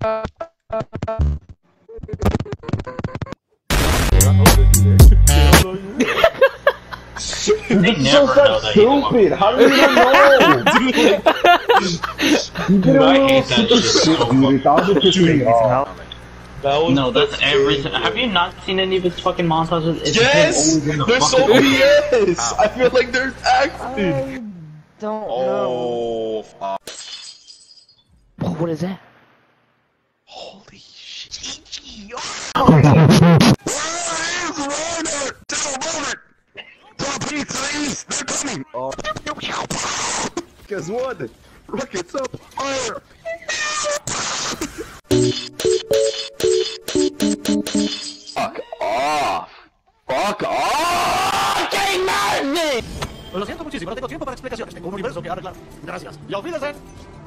It's so stupid. How do you even know? You get a little stupid. No, that's every. Have you not seen any of his fucking montages? It's yes, there's so many. Yes, I feel like there's acting. I don't know. Fuck. Oh, what is that? Holy shit! They're coming! Oh. Guess what? Rockets up! Fire! Fuck off! Fuck off! ¡Qué madre! Lo siento muchísimo, no tengo tiempo para explicaciones. Tengo un universo que arreglar. Gracias. Y olvídense.